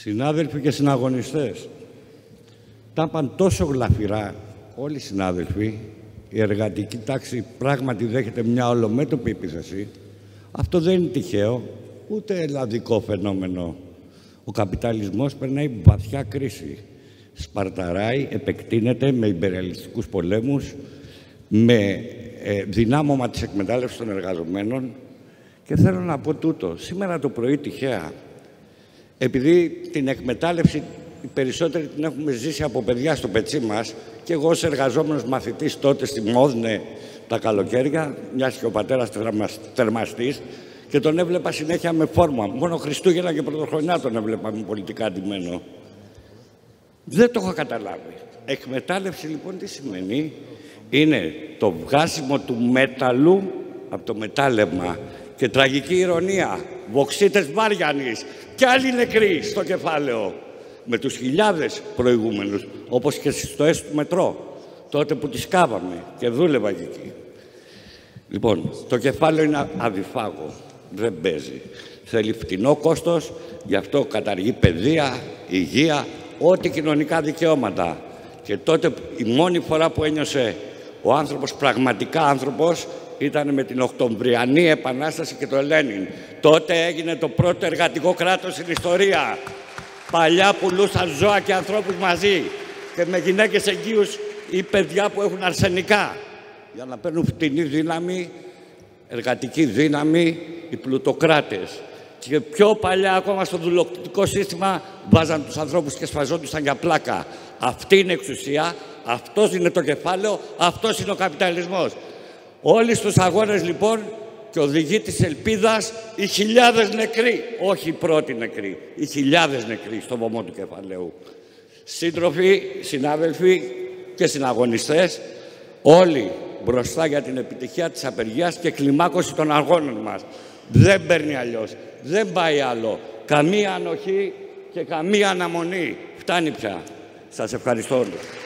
Συνάδελφοι και συναγωνιστές, τα είπαν τόσο γλαφυρά όλοι οι συνάδελφοι. Η εργατική τάξη πράγματι δέχεται μια ολομέτωπη επίθεση. Αυτό δεν είναι τυχαίο, ούτε ελλαδικό φαινόμενο. Ο καπιταλισμός περνάει βαθιά κρίση. Σπαρταράει, επεκτείνεται με υπεριαλιστικούς πολέμους, με δυνάμωμα της εκμετάλλευσης των εργαζομένων. Και θέλω να πω τούτο. Σήμερα το πρωί τυχαία, επειδή την εκμετάλλευση οι περισσότεροι την έχουμε ζήσει από παιδιά στο πετσί μας, και εγώ ως εργαζόμενος μαθητής τότε στη Μόδνε τα καλοκαίρια, μιας και ο πατέρας θερμαστής, και τον έβλεπα συνέχεια με φόρμα. Μόνο Χριστούγεννα και Πρωτοχρονιά τον έβλεπα με πολιτικά αντιμένο. Δεν το έχω καταλάβει. Εκμετάλλευση λοιπόν τι σημαίνει? Είναι το βγάσιμο του μέταλλου από το μετάλλευμα. Και τραγική ηρωνία, βοξίτες Βάριανης και άλλοι νεκροί στο κεφάλαιο, με τους χιλιάδες προηγούμενους, όπως και στο ΕΣ του Μετρό, τότε που τις κάβαμε και δούλευα εκεί. Λοιπόν, το κεφάλαιο είναι αδιφάγο, δεν παίζει. Θέλει φτηνό κόστος, γι' αυτό καταργεί παιδεία, υγεία, ό,τι κοινωνικά δικαιώματα. Και τότε η μόνη φορά που ένιωσε ο άνθρωπος πραγματικά άνθρωπος ήταν με την Οκτωβριανή Επανάσταση και τον Λένιν. Τότε έγινε το πρώτο εργατικό κράτος στην ιστορία. Παλιά πουλούσαν ζώα και ανθρώπους μαζί, και με γυναίκες εγγύους ή παιδιά που έχουν αρσενικά, για να παίρνουν φτηνή δύναμη, εργατική δύναμη, οι πλουτοκράτες. Και πιο παλιά ακόμα στο δουλοκτητικό σύστημα βάζαν τους ανθρώπους και σφαζόντουσαν για πλάκα. Αυτή είναι εξουσία, αυτός είναι το κεφάλαιο, αυτός είναι ο καπιταλισμός. Όλοι στους αγώνες λοιπόν, και οδηγεί της ελπίδας οι χιλιάδες νεκροί, όχι οι πρώτοι νεκροί, οι χιλιάδες νεκροί στο βωμό του κεφαλαίου. Σύντροφοι, συνάδελφοι και συναγωνιστές, όλοι μπροστά για την επιτυχία της απεργίας και κλιμάκωση των αγώνων μας. Δεν παίρνει αλλιώς, δεν πάει άλλο. Καμία ανοχή και καμία αναμονή. Φτάνει πια. Σας ευχαριστώ όλους.